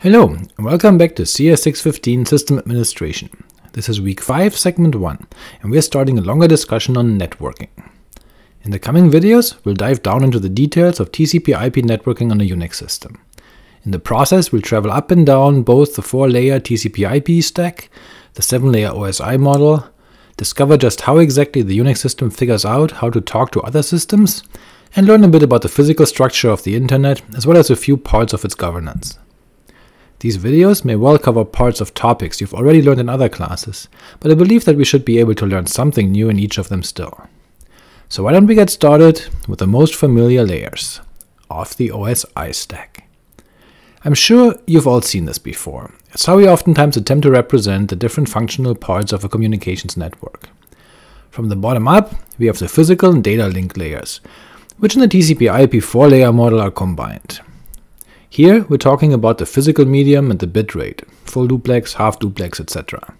Hello and welcome back to CS615 System Administration. This is week 5, segment 1, and we are starting a longer discussion on networking. In the coming videos, we'll dive down into the details of TCP/IP networking on a UNIX system. In the process, we'll travel up and down both the 4-layer TCP/IP stack, the 7-layer OSI model, discover just how exactly the UNIX system figures out how to talk to other systems, and learn a bit about the physical structure of the Internet, as well as a few parts of its governance. These videos may well cover parts of topics you've already learned in other classes, but I believe that we should be able to learn something new in each of them still. So why don't we get started with the most familiar layers of the OSI stack. I'm sure you've all seen this before. It's how we oftentimes attempt to represent the different functional parts of a communications network. From the bottom up, we have the physical and data link layers, which in the TCP/IP 4-layer model are combined. Here we're talking about the physical medium and the bitrate, full duplex, half duplex, etc.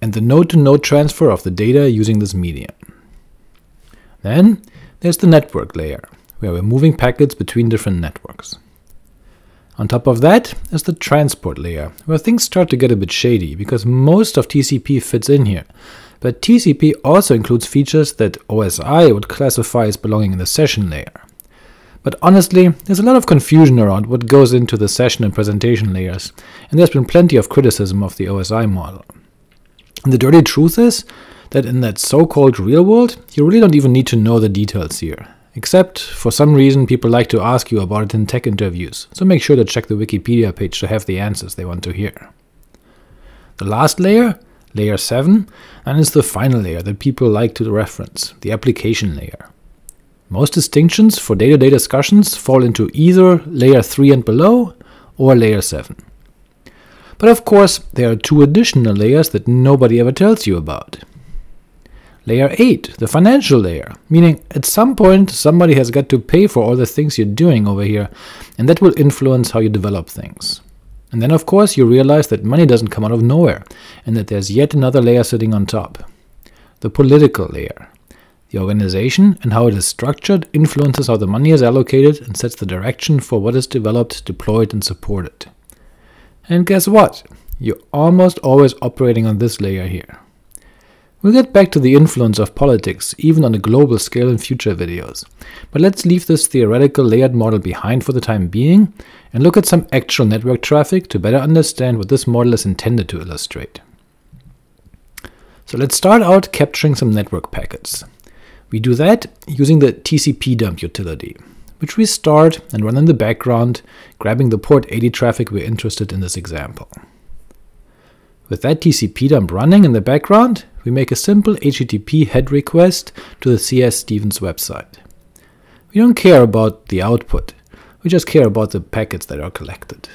and the node-to-node transfer of the data using this medium. Then there's the network layer, where we're moving packets between different networks. On top of that is the transport layer, where things start to get a bit shady, because most of TCP fits in here, but TCP also includes features that OSI would classify as belonging in the session layer. But honestly, there's a lot of confusion around what goes into the session and presentation layers, and there's been plenty of criticism of the OSI model. And the dirty truth is that in that so-called real world, you really don't even need to know the details here. Except, for some reason, people like to ask you about it in tech interviews, so make sure to check the Wikipedia page to have the answers they want to hear. The last layer, layer 7, and it's the final layer that people like to reference, the application layer. Most distinctions for day-to-day discussions fall into either layer 3 and below, or layer 7. But of course, there are two additional layers that nobody ever tells you about. Layer 8, the financial layer, meaning at some point somebody has got to pay for all the things you're doing over here, and that will influence how you develop things. And then of course you realize that money doesn't come out of nowhere, and that there's yet another layer sitting on top. The political layer. The organization and how it is structured influences how the money is allocated and sets the direction for what is developed, deployed, and supported. And guess what? You're almost always operating on this layer here. We'll get back to the influence of politics, even on a global scale, in future videos, but let's leave this theoretical layered model behind for the time being and look at some actual network traffic to better understand what this model is intended to illustrate. So let's start out capturing some network packets. We do that using the tcpdump utility, which we start and run in the background, grabbing the port 80 traffic we're interested in this example. With that tcpdump running in the background, we make a simple HTTP head request to the CS Stevens website. We don't care about the output, we just care about the packets that are collected.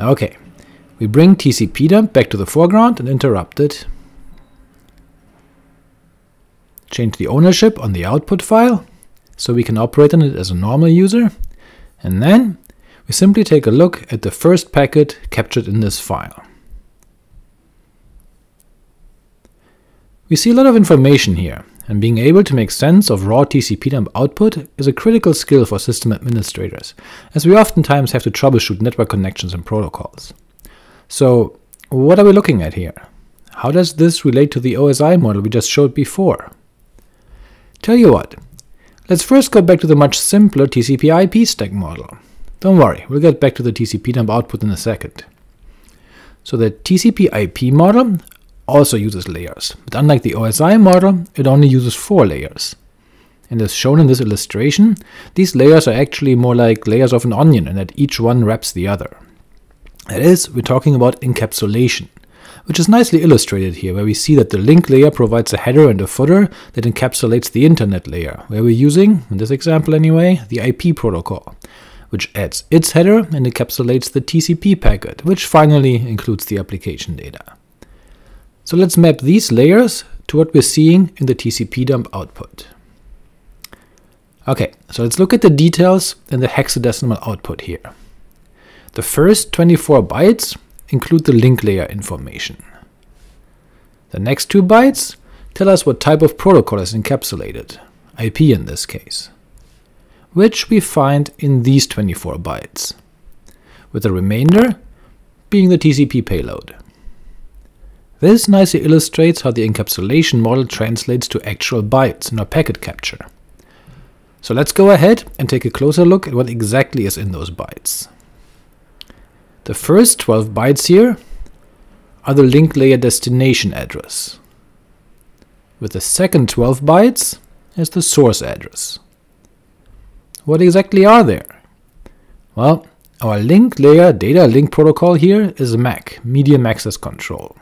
Okay, we bring tcpdump back to the foreground and interrupt it. Change the ownership on the output file, so we can operate on it as a normal user, and then we simply take a look at the first packet captured in this file. We see a lot of information here, and being able to make sense of raw tcpdump output is a critical skill for system administrators, as we oftentimes have to troubleshoot network connections and protocols. So what are we looking at here? How does this relate to the OSI model we just showed before? Tell you what, let's first go back to the much simpler TCP/IP stack model. Don't worry, we'll get back to the tcpdump output in a second. So the TCP/IP model also uses layers, but unlike the OSI model, it only uses 4 layers. And as shown in this illustration, these layers are actually more like layers of an onion, and that each one wraps the other. That is, we're talking about encapsulation, which is nicely illustrated here, where we see that the link layer provides a header and a footer that encapsulates the internet layer, where we're using, in this example anyway, the IP protocol, which adds its header and encapsulates the TCP packet, which finally includes the application data. So let's map these layers to what we're seeing in the tcpdump output. Okay, so let's look at the details in the hexadecimal output here. The first 24 bytes include the link layer information. The next 2 bytes tell us what type of protocol is encapsulated, IP in this case. which we find in these 24 bytes, with the remainder being the TCP payload. This nicely illustrates how the encapsulation model translates to actual bytes in our packet capture. So let's go ahead and take a closer look at what exactly is in those bytes. The first 12 bytes here are the link layer destination address, with the second 12 bytes as the source address. What exactly are there? Well, our link layer data link protocol here is MAC, Medium Access Control.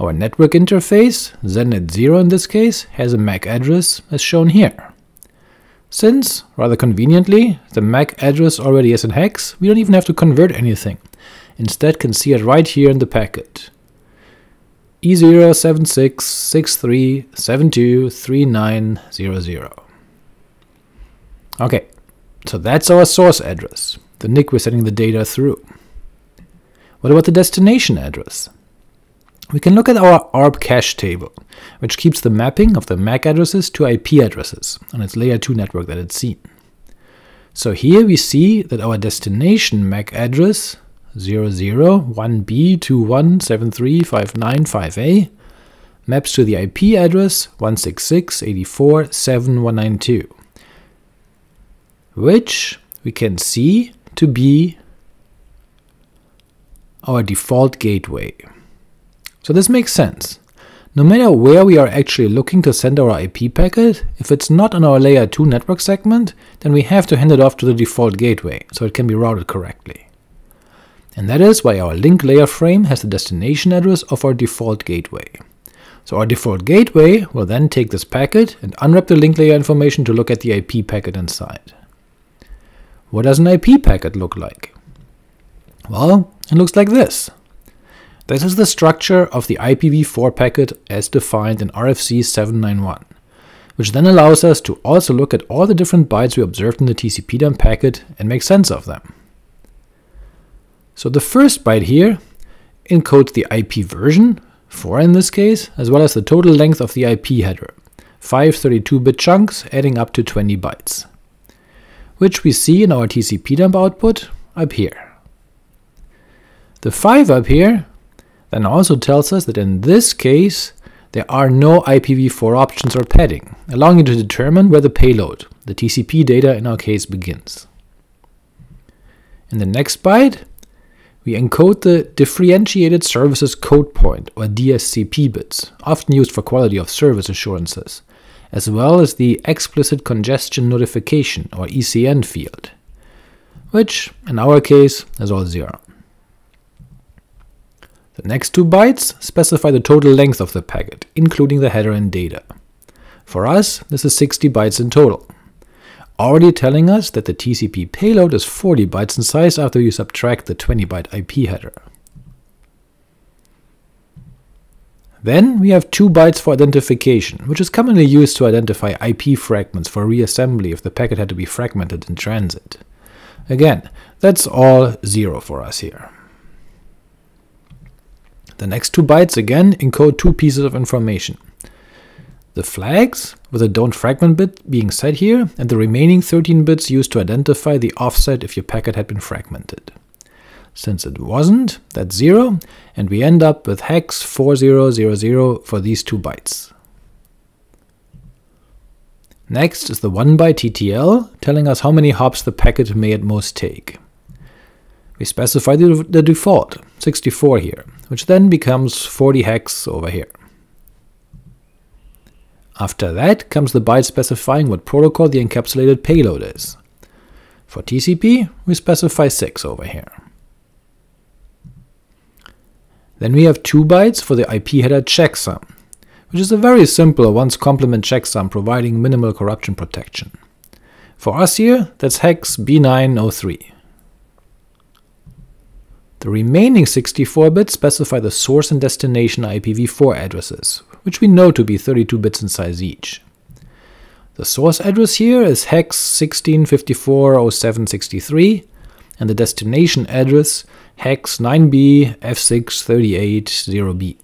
Our network interface, ZNET0 in this case, has a MAC address as shown here. Since, rather conveniently, the MAC address already is in hex, we don't even have to convert anything, instead can see it right here in the packet. E07663723900. Okay, so that's our source address, the NIC we're sending the data through. What about the destination address? We can look at our ARP cache table, which keeps the mapping of the MAC addresses to IP addresses on its layer 2 network that it's seen. So here we see that our destination MAC address 001B21735958A maps to the IP address 166.84.7.192, which we can see to be our default gateway. So this makes sense. No matter where we are actually looking to send our IP packet, if it's not on our layer 2 network segment, then we have to hand it off to the default gateway, so it can be routed correctly. And that is why our link layer frame has the destination address of our default gateway. So our default gateway will then take this packet and unwrap the link layer information to look at the IP packet inside. What does an IP packet look like? Well, it looks like this. This is the structure of the IPv4 packet as defined in RFC 791, which then allows us to also look at all the different bytes we observed in the tcpdump packet and make sense of them. So the first byte here encodes the IP version, 4 in this case, as well as the total length of the IP header, 5 32-bit chunks adding up to 20 bytes, which we see in our tcpdump output up here. The 5 up here then also tells us that in this case there are no IPv4 options or padding, allowing you to determine where the payload, the TCP data in our case, begins. In the next byte, we encode the Differentiated Services Code Point, or DSCP bits, often used for quality of service assurances, as well as the Explicit Congestion Notification, or ECN field, which in our case is all 0. The next 2 bytes specify the total length of the packet, including the header and data. For us, this is 60 bytes in total, already telling us that the TCP payload is 40 bytes in size after you subtract the 20-byte IP header. Then we have 2 bytes for identification, which is commonly used to identify IP fragments for reassembly if the packet had to be fragmented in transit. Again, that's all 0 for us here. The next 2 bytes again encode 2 pieces of information. The flags, with the don't fragment bit being set here, and the remaining 13 bits used to identify the offset if your packet had been fragmented. Since it wasn't, that's 0, and we end up with hex 4000 for these 2 bytes. Next is the 1-byte TTL, telling us how many hops the packet may at most take. We specify the default, 64 here, which then becomes 40 hex over here. After that comes the byte specifying what protocol the encapsulated payload is. For TCP, we specify 6 over here. Then we have 2 bytes for the IP header checksum, which is a very simple once-complement checksum providing minimal corruption protection. For us here, that's hex B903. The remaining 64 bits specify the source and destination IPv4 addresses, which we know to be 32 bits in size each. The source address here is hex 16540763, and the destination address hex 9B F6380B.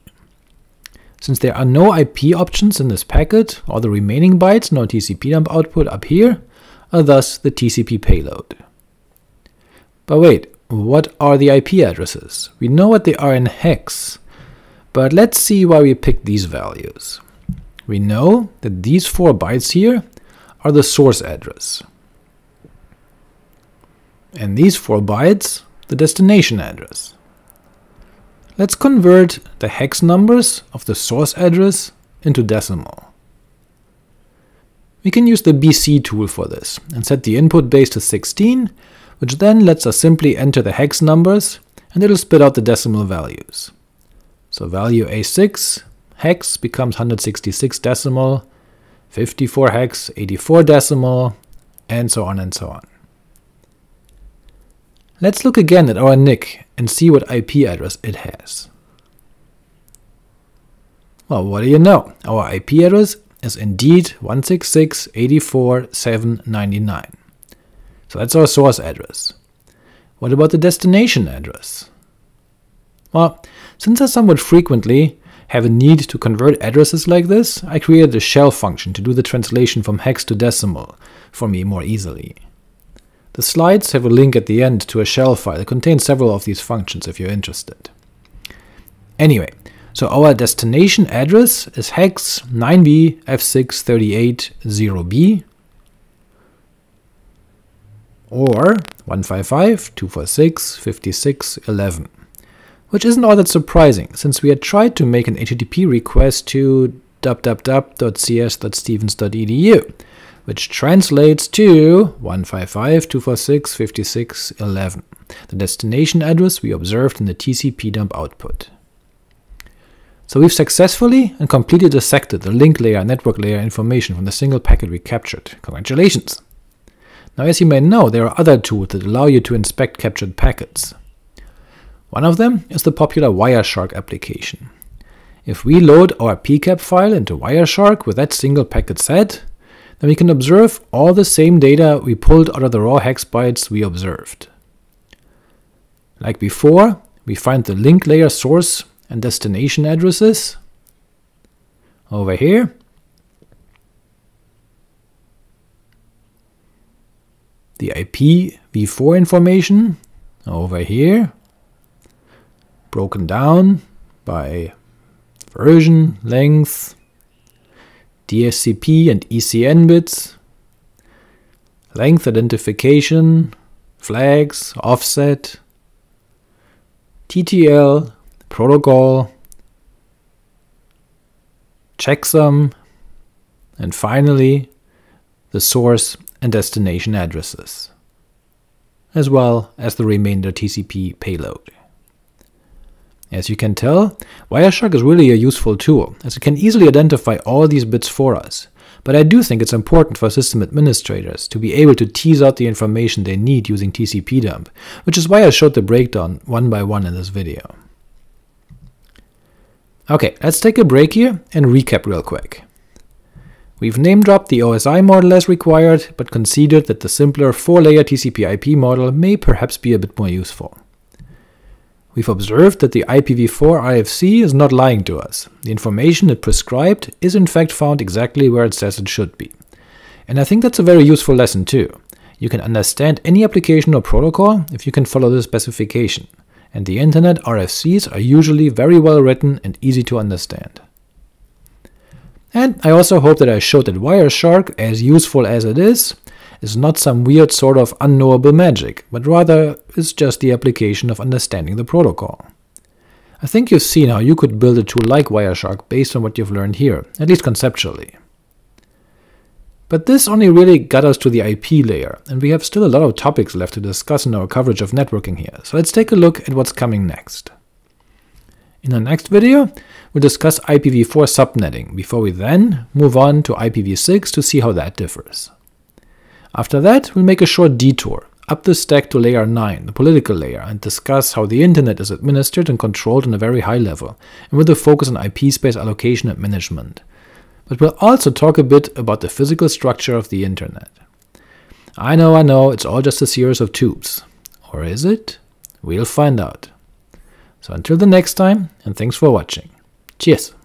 Since there are no IP options in this packet, all the remaining bytes in our tcpdump output up here and thus the TCP payload. But wait, what are the IP addresses? We know what they are in hex, but let's see why we picked these values. We know that these 4 bytes here are the source address, and these 4 bytes the destination address. Let's convert the hex numbers of the source address into decimal. We can use the BC tool for this and set the input base to 16, which then lets us simply enter the hex numbers and it'll spit out the decimal values. So value A6 hex becomes 166 decimal, 54 hex 84 decimal, and so on and so on. Let's look again at our NIC and see what IP address it has. Well, what do you know? Our IP address is indeed 166.84.7.99. So that's our source address. What about the destination address? Well, since I somewhat frequently have a need to convert addresses like this, I created a shell function to do the translation from hex to decimal for me more easily. The slides have a link at the end to a shell file that contains several of these functions if you're interested. Anyway, so our destination address is hex 9BF6380B or 155.246.56.11, which isn't all that surprising since we had tried to make an HTTP request to www.cs.stevens.edu, which translates to 155.246.56.11, the destination address we observed in the tcpdump output. So we've successfully and completely dissected the link layer and network layer information from the single packet we captured. Congratulations! Now, as you may know, there are other tools that allow you to inspect captured packets. One of them is the popular Wireshark application. If we load our PCAP file into Wireshark with that single packet set, then we can observe all the same data we pulled out of the raw hex bytes we observed. Like before, we find the link layer source and destination addresses over here, the IPv4 information over here, broken down by version, length, DSCP and ECN bits, length identification, flags, offset, TTL, protocol, checksum, and finally the source and destination addresses, as well as the remainder TCP payload. As you can tell, Wireshark is really a useful tool, as it can easily identify all these bits for us, but I do think it's important for system administrators to be able to tease out the information they need using tcpdump, which is why I showed the breakdown one by one in this video. Okay, let's take a break here and recap real quick. We've name-dropped the OSI model as required, but conceded that the simpler 4-layer TCP/IP model may perhaps be a bit more useful. We've observed that the IPv4 RFC is not lying to us. The information it prescribed is in fact found exactly where it says it should be. And I think that's a very useful lesson too. You can understand any application or protocol if you can follow the specification, and the internet RFCs are usually very well written and easy to understand. And I also hope that I showed that Wireshark, as useful as it is not some weird sort of unknowable magic, but rather is just the application of understanding the protocol. I think you've seen how you could build a tool like Wireshark based on what you've learned here, at least conceptually. But this only really got us to the IP layer, and we have still a lot of topics left to discuss in our coverage of networking here, so let's take a look at what's coming next. In the next video, we'll discuss IPv4 subnetting, before we then move on to IPv6 to see how that differs. After that, we'll make a short detour up the stack to layer 9, the political layer, and discuss how the internet is administered and controlled on a very high level, and with a focus on IP space allocation and management. But we'll also talk a bit about the physical structure of the internet. I know, it's all just a series of tubes. Or is it? We'll find out. So until the next time, and thanks for watching. Cheers!